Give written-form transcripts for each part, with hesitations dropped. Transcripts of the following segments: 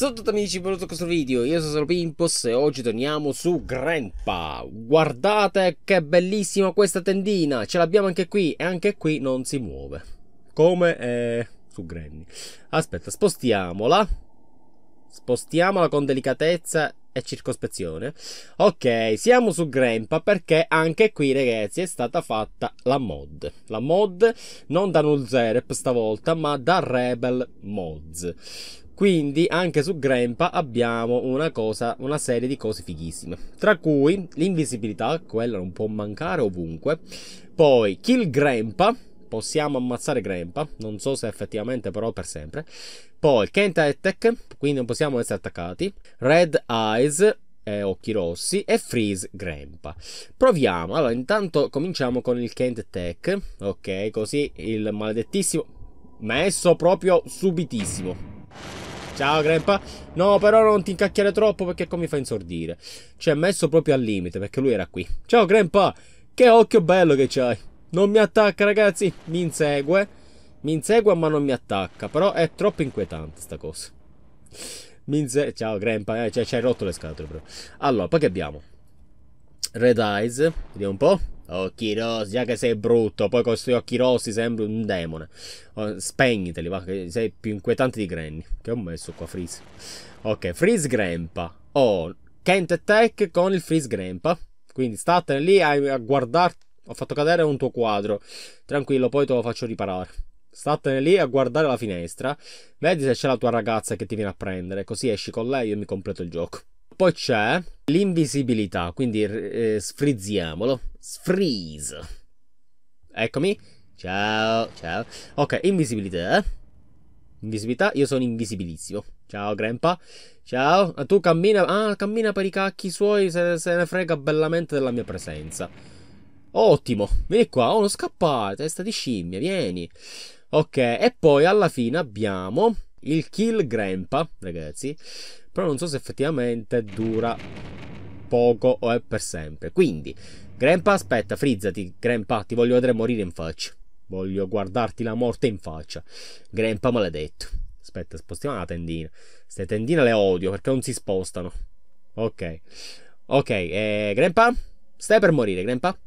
Ciao a tutti amici, benvenuti a questo video, io sono Salvo Pimpos e oggi torniamo su Grandpa. Guardate che bellissima questa tendina, ce l'abbiamo anche qui e anche qui non si muove. Come su Granny. Aspetta, spostiamola. Spostiamola con delicatezza e circospezione. Ok, siamo su Grandpa perché anche qui, ragazzi, è stata fatta la mod. La mod non da Nulzerep stavolta, ma da Rebel Mods. Quindi anche su Grandpa abbiamo una serie di cose fighissime, tra cui l'invisibilità, quella non può mancare ovunque. Poi kill Grandpa, possiamo ammazzare Grandpa, non so se effettivamente però per sempre. Poi can't attack, quindi non possiamo essere attaccati. Red eyes, occhi rossi, e freeze Grandpa. Proviamo, allora intanto cominciamo con il can't attack, ok, così il maledettissimo messo proprio subitissimo. Ciao Grandpa, no però non ti incacchiare troppo perché qua mi fa insordire. Ci è messo proprio al limite perché lui era qui. Ciao Grandpa, che occhio bello che c'hai. Non mi attacca ragazzi, mi insegue ma non mi attacca. Però è troppo inquietante sta cosa. Ciao Grandpa, cioè, ci hai rotto le scatole però. Allora, poi che abbiamo? Red eyes, vediamo un po'. Occhi rossi, già che sei brutto, poi con questi occhi rossi sembri un demone. Spegniteli, va, che sei più inquietante di Granny. Che ho messo qua, freeze. Ok, freeze Grandpa. Oh, can't attack con il freeze Grandpa. Quindi statene lì a guardare. Ho fatto cadere un tuo quadro. Tranquillo, poi te lo faccio riparare. Statene lì a guardare la finestra. Vedi se c'è la tua ragazza che ti viene a prendere. Così esci con lei e io mi completo il gioco. Poi c'è l'invisibilità, quindi sfrizziamolo. Freeze. Eccomi. Ciao, ciao. Ok, invisibilità. Invisibilità, io sono invisibilissimo. Ciao Grandpa. Ciao. Tu cammina, cammina per i cacchi suoi, se ne frega bellamente della mia presenza. Ottimo. Vieni qua, non scappare, testa di scimmia, vieni. Ok, e poi alla fine abbiamo il kill Grandpa, ragazzi. Però non so se effettivamente dura poco o è per sempre. Quindi, Grandpa, aspetta, frizzati. Grandpa, ti voglio vedere morire in faccia. Voglio guardarti la morte in faccia. Grandpa maledetto. Aspetta, spostiamo la tendina. Queste tendine le odio perché non si spostano. Ok. Ok, Grandpa, stai per morire, Grandpa.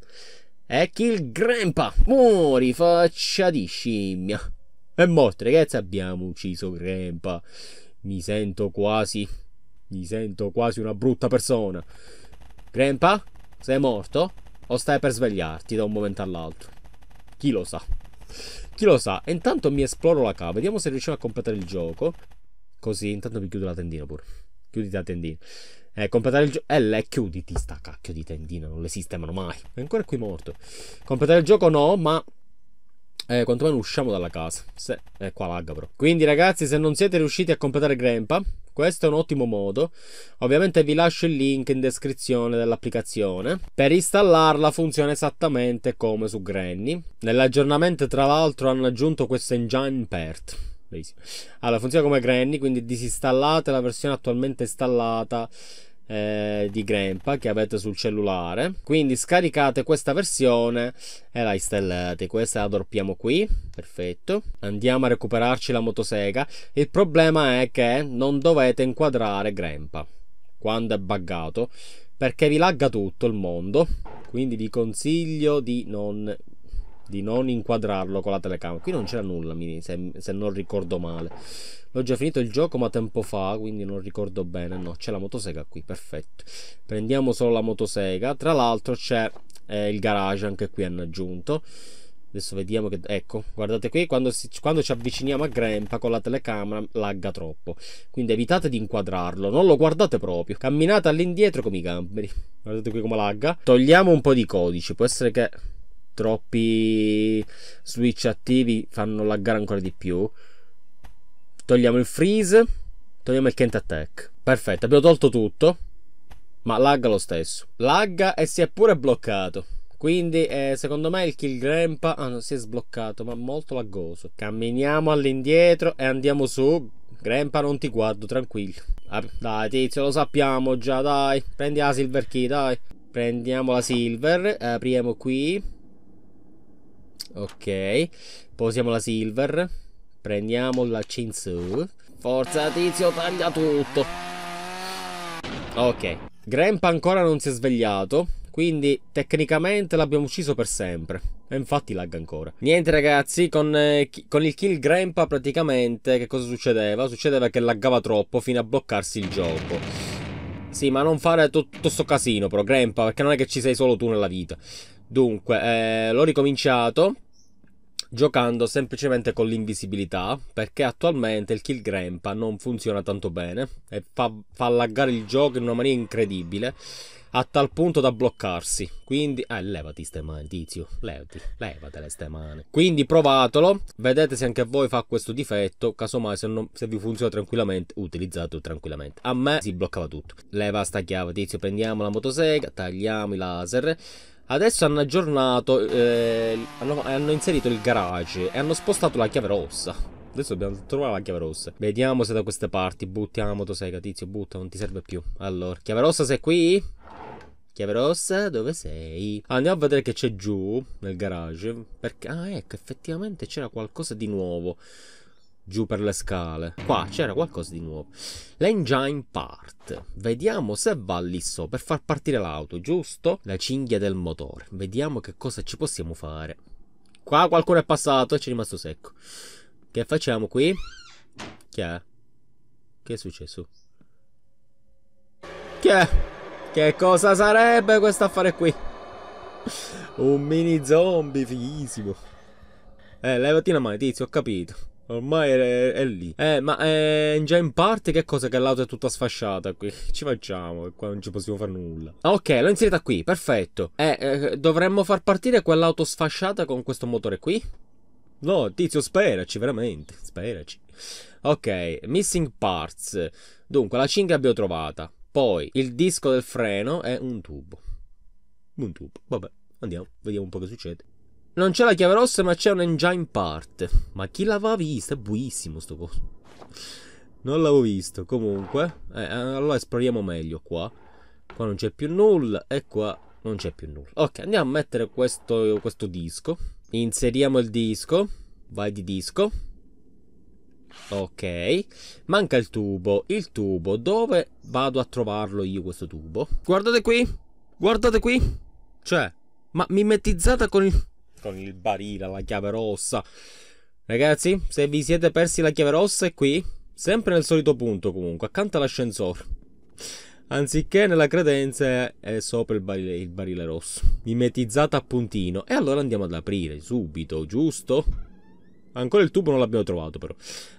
E kill Grandpa. Muori, faccia di scimmia. È morto, ragazzi, abbiamo ucciso Grandpa. Mi sento quasi una brutta persona. Grandpa, sei morto? O stai per svegliarti da un momento all'altro? Chi lo sa? Chi lo sa? E intanto mi esploro la cava. Vediamo se riusciamo a completare il gioco. Così, intanto mi chiudo la tendina pure. Chiuditi la tendina. Completare il gioco. Chiuditi sta cacchio di tendina. Non le sistemano mai. È ancora qui morto. Completare il gioco no, ma... quantomeno usciamo dalla casa. Qua lagga però. Quindi ragazzi, se non siete riusciti a completare Grandpa, questo è un ottimo modo. Ovviamente vi lascio il link in descrizione dell'applicazione. Per installarla funziona esattamente come su Granny. Nell'aggiornamento tra l'altro hanno aggiunto questo engine perth. Allora funziona come Granny, quindi disinstallate la versione attualmente installata di Grandpa che avete sul cellulare, quindi scaricate questa versione e la installate. Questa la droppiamo qui, perfetto. Andiamo a recuperarci la motosega. Il problema è che non dovete inquadrare Grandpa quando è buggato perché vi lagga tutto il mondo, quindi vi consiglio di non inquadrarlo con la telecamera. Qui non c'era nulla, se non ricordo male. L'ho già finito il gioco ma tempo fa, quindi non ricordo bene. No, c'è la motosega qui, perfetto. Prendiamo solo la motosega. Tra l'altro c'è il garage, anche qui hanno aggiunto. Adesso vediamo che... Ecco, guardate qui, quando ci avviciniamo a Grandpa con la telecamera lagga troppo. Quindi evitate di inquadrarlo, non lo guardate proprio. Camminate all'indietro come i gamberi. Guardate qui come lagga. Togliamo un po' di codici, può essere che... troppi switch attivi fanno laggare ancora di più. Togliamo il freeze, togliamo il can't attack. Perfetto, abbiamo tolto tutto, ma lagga lo stesso. Lagga e si è pure bloccato. Quindi secondo me il kill Grandpa non si è sbloccato, ma molto laggoso. Camminiamo all'indietro e andiamo su. Grandpa, non ti guardo, tranquillo. Dai tizio, lo sappiamo già, dai. Prendi la silver key, dai. Prendiamo la silver, apriamo qui. Ok, posiamo la silver, prendiamo la chainsaw, Forza tizio, taglia tutto. Ok, Grandpa ancora non si è svegliato, quindi tecnicamente l'abbiamo ucciso per sempre. E infatti lagga ancora. Niente ragazzi, con il kill Grandpa praticamente che cosa succedeva? Succedeva che laggava troppo fino a bloccarsi il gioco. Sì, ma non fare tutto sto casino però Grandpa, perché non è che ci sei solo tu nella vita. Dunque, l'ho ricominciato giocando semplicemente con l'invisibilità, perché attualmente il kill Grandpa non funziona tanto bene e fa laggare il gioco in una maniera incredibile, a tal punto da bloccarsi. Quindi levati ste mani tizio, levatele ste mani. Quindi provatelo, vedete se anche voi fa questo difetto. Casomai se vi funziona tranquillamente, utilizzatelo tranquillamente. A me si bloccava tutto. Leva sta chiave tizio, prendiamo la motosega, tagliamo i laser. Adesso hanno aggiornato, hanno inserito il garage e hanno spostato la chiave rossa. Adesso dobbiamo trovare la chiave rossa. Vediamo se da queste parti. Buttiamo la motosega tizio, butta, non ti serve più. Allora, chiave rossa sei qui? Chiave rossa, dove sei? Andiamo a vedere che c'è giù nel garage. Perché, ecco, effettivamente c'era qualcosa di nuovo giù per le scale. Qua c'era qualcosa di nuovo. L'engine part. Vediamo se va lì sopra per far partire l'auto, giusto? La cinghia del motore. Vediamo che cosa ci possiamo fare. Qua qualcuno è passato e ci è rimasto secco. Che facciamo qui? Che è? Che è successo? Che è? Che cosa sarebbe questo affare qui? Un mini zombie fighissimo. Levati una mano tizio, ho capito. Ormai è lì. Ma già in parte che cosa? Che l'auto è tutta sfasciata qui. Ci facciamo, qua non ci possiamo fare nulla. Ok, l'ho inserita qui, perfetto. Dovremmo far partire quell'auto sfasciata con questo motore qui? No, tizio, speraci, veramente. Speraci. Ok, missing parts. Dunque, la cinghia l'abbiamo trovata. Poi, il disco del freno è un tubo. Un tubo, vabbè. Andiamo, vediamo un po' che succede. Non c'è la chiave rossa ma c'è un engine part. Ma chi l'aveva vista? È buissimo sto coso. Non l'avevo visto. Comunque allora esploriamo meglio qua. Qua non c'è più nulla. E qua non c'è più nulla. Ok, andiamo a mettere questo disco. Inseriamo il disco. Vai di disco. Ok. Manca il tubo. Il tubo dove vado a trovarlo io questo tubo? Guardate qui. Guardate qui. Cioè, ma mimetizzata con il barile, la chiave rossa. Ragazzi, se vi siete persi la chiave rossa è qui, sempre nel solito punto comunque, accanto all'ascensore. Anziché nella credenza è sopra il barile rosso, mimetizzata a puntino. E allora andiamo ad aprire subito, giusto? Ancora il tubo non l'abbiamo trovato però.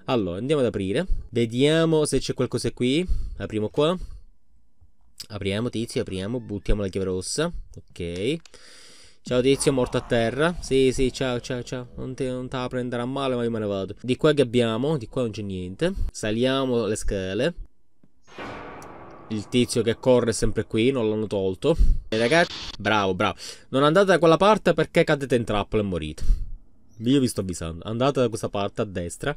Allora, andiamo ad aprire. Vediamo se c'è qualcosa qui. Apriamo qua. Apriamo tizio, apriamo, buttiamo la chiave rossa. Ok. Ciao tizio, morto a terra. Sì, ciao, ciao, ciao. Non te la prenderà male, ma io me ne vado. Di qua che abbiamo? Di qua non c'è niente. Saliamo le scale. Il tizio che corre è sempre qui, non l'hanno tolto. E ragazzi, bravo, bravo. Non andate da quella parte perché cadete in trappola e morite. Io vi sto avvisando. Andate da questa parte, a destra.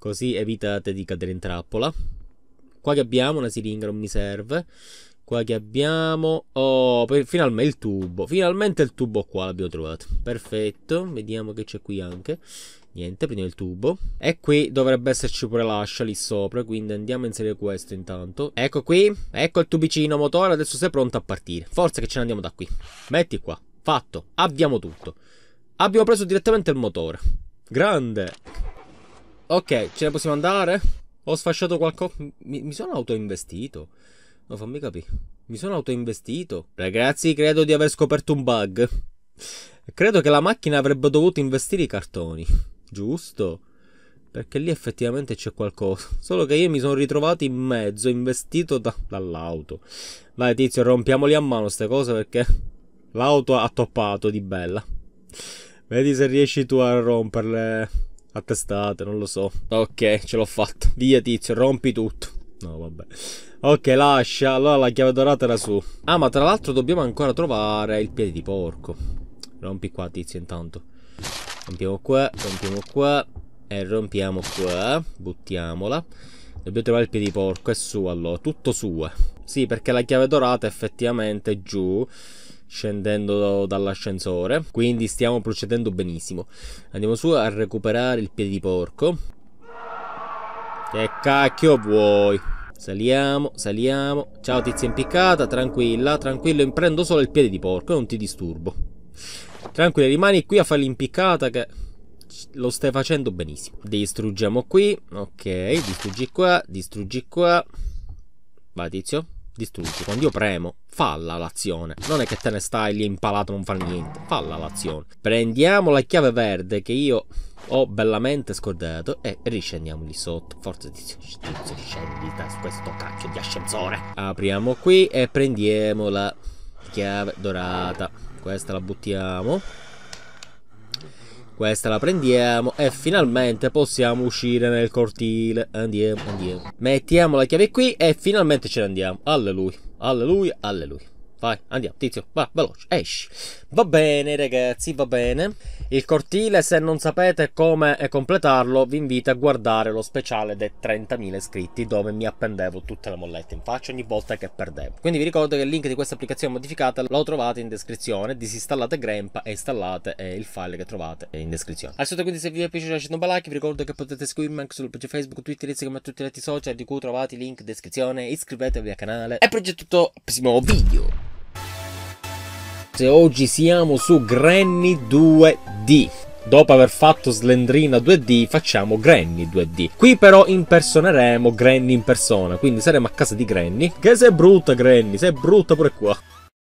Così evitate di cadere in trappola. Qua che abbiamo? Una siringa, non mi serve. Qua che abbiamo, oh, finalmente il tubo. Finalmente il tubo qua l'abbiamo trovato. Perfetto, vediamo che c'è qui anche. Niente, prendiamo il tubo. E qui dovrebbe esserci pure l'ascia lì sopra, quindi andiamo a inserire questo intanto. Ecco qui, ecco il tubicino motore. Adesso sei pronto a partire. Forza che ce ne andiamo da qui. Metti qua, fatto, abbiamo tutto. Abbiamo preso direttamente il motore. Grande. Ok, ce ne possiamo andare? Ho sfasciato qualcosa? Mi sono autoinvestito. No, fammi capire. Mi sono autoinvestito. Ragazzi, credo di aver scoperto un bug. Credo che la macchina avrebbe dovuto investire i cartoni. Giusto? Perché lì effettivamente c'è qualcosa. Solo che io mi sono ritrovato in mezzo, investito dall'auto. Vai tizio, rompiamoli a mano ste cose perché l'auto ha toppato di bella. Vedi se riesci tu a romperle a testate, non lo so. Ok, ce l'ho fatta. Via tizio, rompi tutto. No, vabbè. Ok, lascia. Allora la chiave dorata era su. Ah, ma tra l'altro dobbiamo ancora trovare il piede di porco. Rompi qua, tizio, intanto. Rompiamo qua e rompiamo qua. Buttiamola. Dobbiamo trovare il piede di porco. È su, allora. Tutto su. Sì, perché la chiave dorata effettivamente è giù, scendendo dall'ascensore. Quindi stiamo procedendo benissimo. Andiamo su a recuperare il piede di porco. Che cacchio vuoi? Saliamo, saliamo. Ciao tizia impiccata, tranquilla, tranquillo. Prendo solo il piede di porco e non ti disturbo. Tranquilla, rimani qui a fare l'impiccata che lo stai facendo benissimo. Distruggiamo qui. Ok, distruggi qua, distruggi qua. Vai tizio, distruggi. Quando io premo, falla l'azione. Non è che te ne stai lì impalato, non fa niente. Falla l'azione. Prendiamo la chiave verde che io ho bellamente scordato e riscendiamo lì sotto. Forza tizio, tizio, scendi da questo cacchio di ascensore. Apriamo qui e prendiamo la chiave dorata. Questa la buttiamo. Questa la prendiamo e finalmente possiamo uscire nel cortile. Andiamo, andiamo. Mettiamo la chiave qui e finalmente ce ne andiamo. Alleluia, alleluia, alleluia. Vai, andiamo, tizio, va, veloce, esci. Va bene ragazzi, va bene. Il cortile, se non sapete come completarlo, vi invito a guardare lo speciale dei 30.000 iscritti, dove mi appendevo tutte le mollette in faccia ogni volta che perdevo. Quindi vi ricordo che il link di questa applicazione modificata lo trovate in descrizione. Disinstallate Grandpa e installate il file che trovate in descrizione. Al solito, quindi, se vi è piaciuto lasciate un bel like. Vi ricordo che potete seguirmi anche sul pagina Facebook, Twitter, Instagram e tutti gli altri social di cui trovate il link in descrizione. Iscrivetevi al canale e progetto tutto al prossimo video. Oggi siamo su Granny 2D. Dopo aver fatto Slendrina 2D facciamo Granny 2D. Qui però impersoneremo Granny in persona. Quindi saremo a casa di Granny. Che sei brutta Granny, sei brutta pure qua.